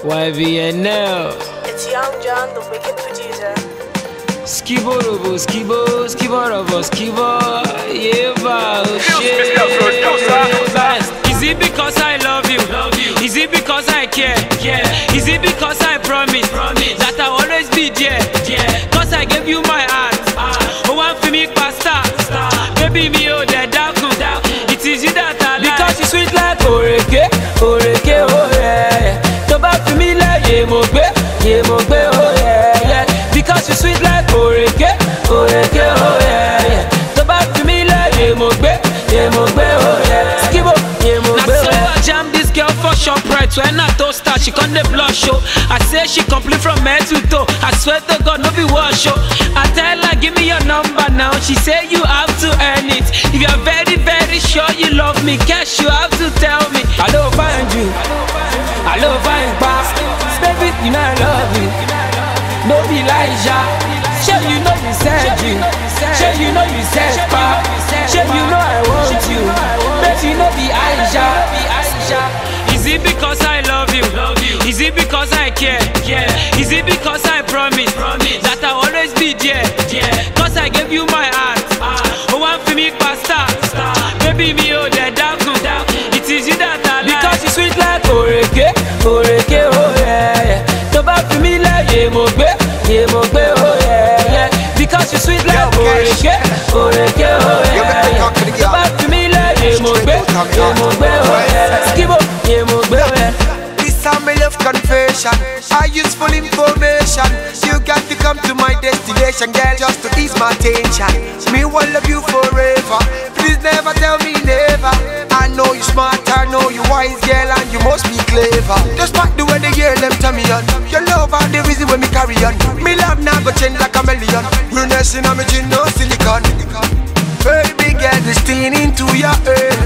YBNL. It's Young John, the wicked producer. Skiborobo, skibo, skiborobo, skibo. Yeah, wow, shit. Is it because I love you? Is it because I care? Is it because I promise that I'll always be there? Cause I gave you my heart. Oh, one for me, pasta. Baby, me, oh, the dark. It is you that I like. Because you're sweet like oreke, oreke, oh, yeah. Oh yeah, yeah. Because you sweet like oreke, oreke, oh yeah, yeah. To back to me like yemogbe, oh yeah. Skibo, yemogbe. Now so I jam this girl for ShopRite. When I toast her, she can't blush, oh. I say she complete from head to toe. I swear to God, no be wash, oh. I tell her, give me your number now. She say you have to earn it. If you're very, very sure you love me, cash, you have to tell me. I don't find you. I don't find past. Baby, you know I love you. No be Elijah. Sure you know you said you. Sure you know you said pop. Sure you know I want you. Baby, you know be Aisha. Is it because I love you? Is it because I care? Is it because I promise that I'll always be there? Cause I gave you my heart. Oh, one for me, pasta. Baby, me, oh, the dark. It is you that I like. Because you sweet like oreke, oreke, oh. Yemogbe, oh yeah, yeah. Because you sweet like oreke, oreke, oh yeah. To back to me like yemogbe, yemogbe, oh yeah. Skibo, yemogbe, oh yeah. This time I love confession, I useful information. You got to come to my destination, girl, just to ease my tension. Me will love you forever, please never tell me never. I know you smart, I know you wise, girl, and you must be clever. Just back the way the year left me on. Your love and the reason when me carry on. Me love now go change like a million. Realness in a me chin, no silicon. Baby girl, this thing into your head.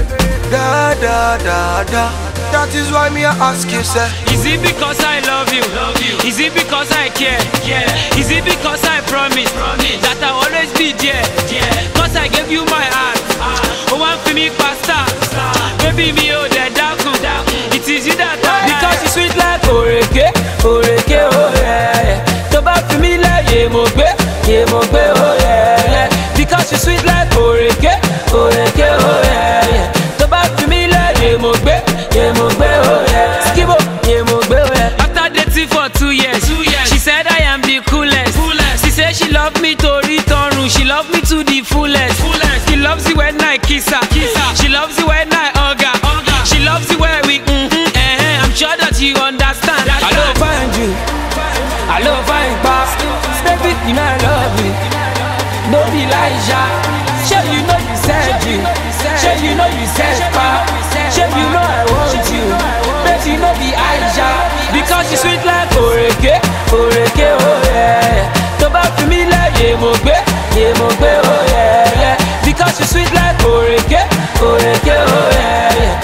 Da da da da. That is why me I ask you, sir. Is it because I love you? Is it because I care? Is it because I promise that I'll always be there? Cause I gave you my heart. Oh, one for me, pasta. Baby, me, oh, the dark. It is you that I. Because you sweet like oreke, oreke, oh yeah. To back to me like yemogbe, yemogbe, oh yeah. Because you sweet like oreke, oreke, oh yeah. To back to me like yemogbe, yemogbe, oh yeah. Skibo, yemogbe, oh yeah. After dating for 2 years, she said I am the coolest. She said she loved me to return, she loved me to the fullest. She loves you when I kiss her. She loves you when I hug her. She loves you when we I'm sure that you understand. I love find you. I love find past. Baby, you know I love you. No be Elijah. Sure you know you said you. Sure you know you said past. Sure you know I want you. Baby, you know be Aisha. Because you sweet like oreke, oreke, oh yeah. To back to me like yemogbe, oh yeah, yeah. Because you sweet like oreke, oreke, oh yeah, yeah.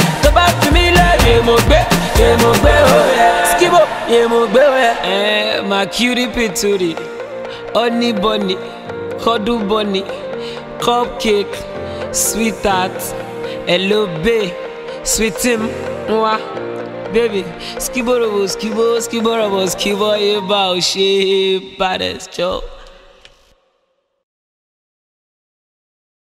Yemogbe, oh yeah. Skibo, yemogbe, oh yeah. My cutie patootie, honey bunny, hodu bunny, cupcake, sweetheart, hello bae, sweetim, mwah, baby. Skiborobo, skibo, skiborobo, skibo, yeba, oshe, baddest, yo.